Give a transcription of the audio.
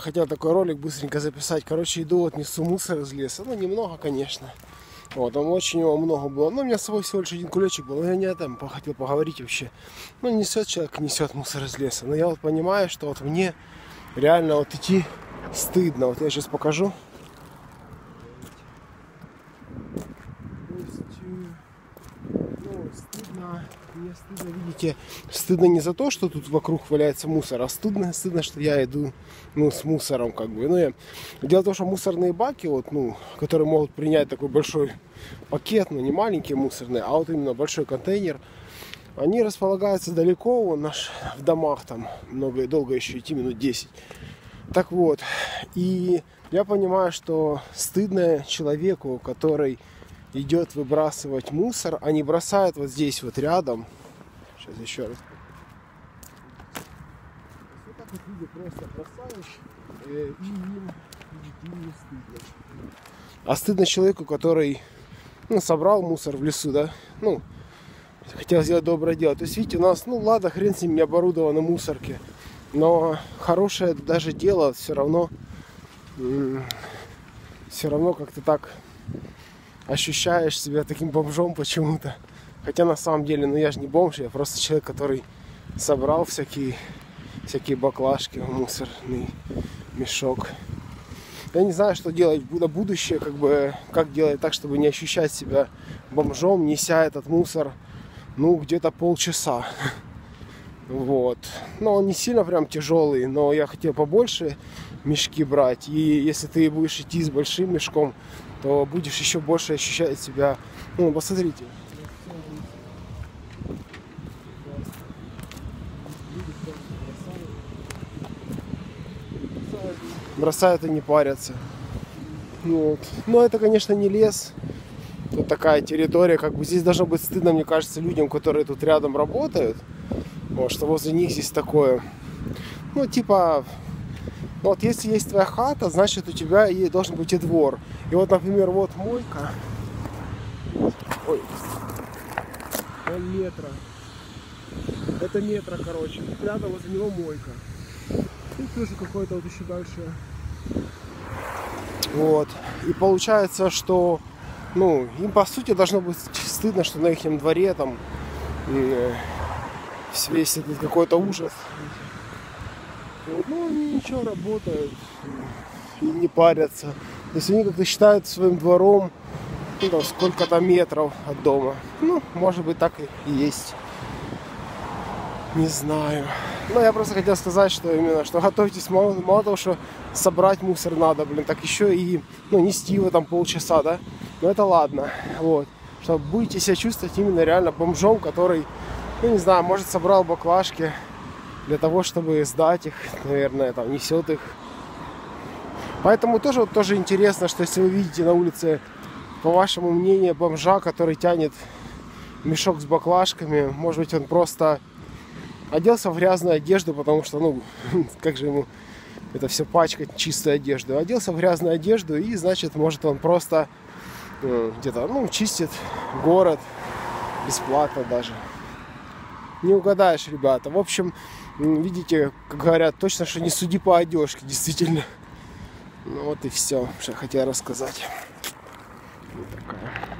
Хотел такой ролик быстренько записать. Короче, иду, вот несу мусор из леса. Ну, немного, конечно. Вот, там очень его много было. Но у меня с собой всего лишь один кулечек был. Но я не о том хотел поговорить вообще. Ну, несет человек, несет мусор из леса. Но я вот понимаю, что вот мне реально вот идти стыдно. Вот я сейчас покажу. Ну, стыдно. Мне стыдно, видите, стыдно не за то, что тут вокруг валяется мусор, а стыдно, что я иду, ну, с мусором, как бы. Ну, дело в том, что мусорные баки, вот, ну, которые могут принять такой большой пакет, ну, не маленькие мусорные, а вот именно большой контейнер, они располагаются далеко, вон, в домах там, много, долго еще идти, минут 10. Так вот, и я понимаю, что стыдно человеку, который идет выбрасывать мусор, а не бросает вот здесь вот рядом. Сейчас еще раз. Вот так вот люди просто бросаешь, и им стыдно. А стыдно человеку, который, ну, собрал мусор в лесу, да? Ну, хотел сделать доброе дело. То есть, видите, у нас, ну ладно, хрен с ним, не оборудованы мусорки. Но хорошее даже дело все равно как-то так ощущаешь себя таким бомжом почему-то. Хотя на самом деле, ну я же не бомж, я просто человек, который собрал всякие баклажки в мусорный мешок. Я не знаю, что делать на будущее, как бы, как делать так, чтобы не ощущать себя бомжом, неся этот мусор, ну, где-то полчаса. Вот. Но он не сильно прям тяжелый, но я хотел побольше мешки брать. И если ты будешь идти с большим мешком, то будешь еще больше ощущать себя. Ну, посмотрите. Бросают и не парятся. Вот. Но это, конечно, не лес. Тут такая территория, как бы, здесь должно быть стыдно, мне кажется, людям, которые тут рядом работают. Вот, что возле них здесь такое. Ну, типа, вот если есть твоя хата, значит у тебя и должен быть и двор. И вот, например, вот мойка. Ой. Метра. Это метра, короче. Рядом возле него мойка. И тоже какой-то вот еще дальше. Вот. И получается, что, ну, им по сути должно быть стыдно, что на их дворе там весь этот какой-то ужас. Ну, они ничего, работают и не парятся. То есть они как-то считают своим двором, ну, там, сколько-то метров от дома. Ну, может быть, так и есть. Не знаю. Но я просто хотел сказать, что именно, что готовьтесь, мало того, что собрать мусор надо, блин, так еще и, ну, нести его там полчаса, да? Но это ладно, вот. Что будете себя чувствовать именно реально бомжом, который, ну, не знаю, может, собрал баклажки для того, чтобы сдать их, наверное, там, несет их. Поэтому тоже интересно, что если вы видите на улице, по вашему мнению, бомжа, который тянет мешок с баклажками, может быть, он просто оделся в грязную одежду, потому что, ну, как же ему это все пачкать, чистую одежду. Оделся в грязную одежду, и, значит, может, он просто где-то, ну, чистит город бесплатно даже. Не угадаешь, ребята. В общем, видите, как говорят, точно, что не суди по одежке, действительно. Ну вот и все, что я хотел рассказать. Вот такая.